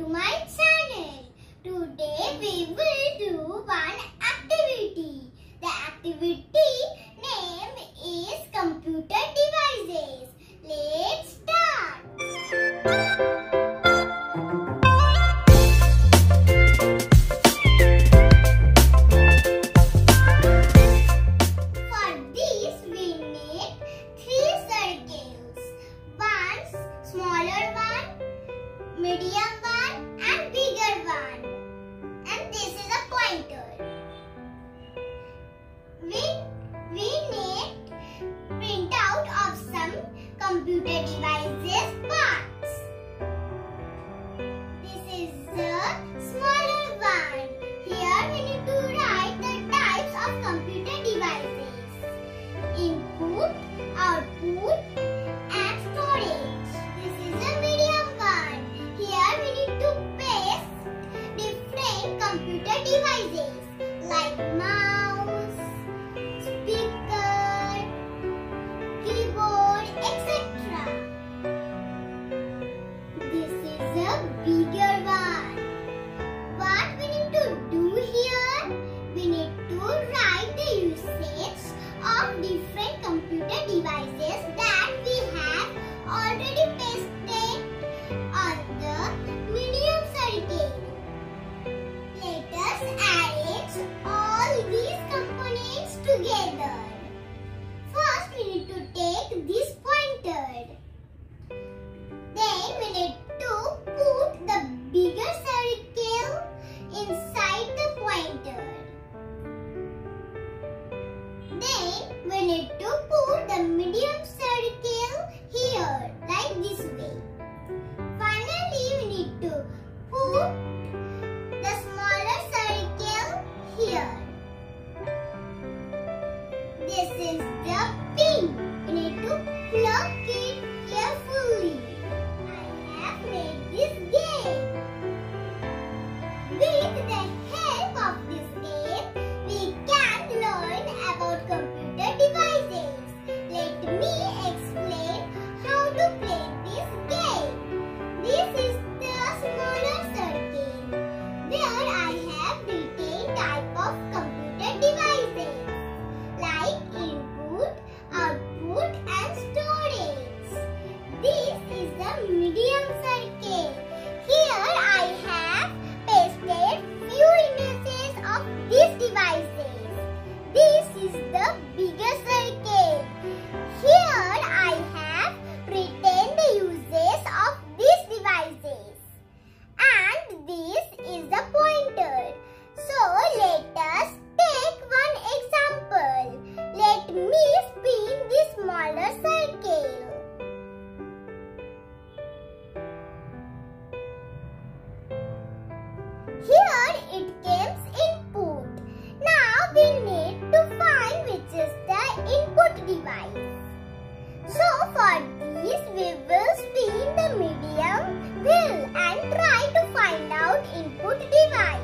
to my channel. Today we will do one activity. The activity name is computer devices. Let's start. Computer devices parts. This is the smaller one. Here we need to write the types of computer devices: input, output and storage. This is the medium one. Here we need to paste different computer devices like mouse, speaker, keyboard, etc. Bigger one. What we need to do here? We need to write the usage of different computer devices that we have already pasted on the medium circle. Let us arrange all these components together. First we need to take this pointer. Then we need to put the bigger circle inside the pointer. Then we need to put the medium circle here, like this way. Finally, we need to put the smaller circle here. This is the pin. We need to plug it carefully. This game. With the help of this game, we can learn about computer devices. Let me explain how to play this game. This is the smaller circle where I have written type of computer devices like input, output and storage. This is the medium circle. Here I have pasted few images of these devices. This is the bigger circle. Here I have written the uses of these devices. And this is the pointer. So let us take one example. Let me spin this smaller circle. Here it gives input. Now we need to find which is the input device. So for this we will spin the medium wheel and try to find out input device.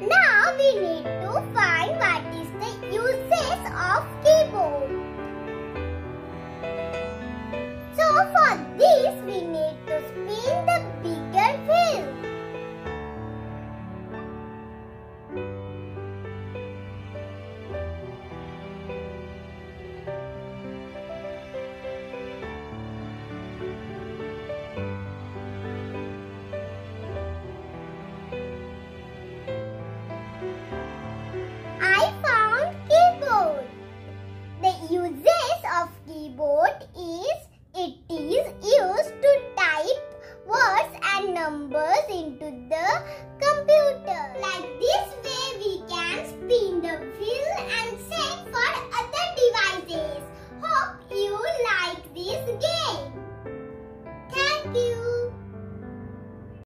Now we need to find what is the uses of keyboard. So for this we need to spin the bigger wheel. Uses of keyboard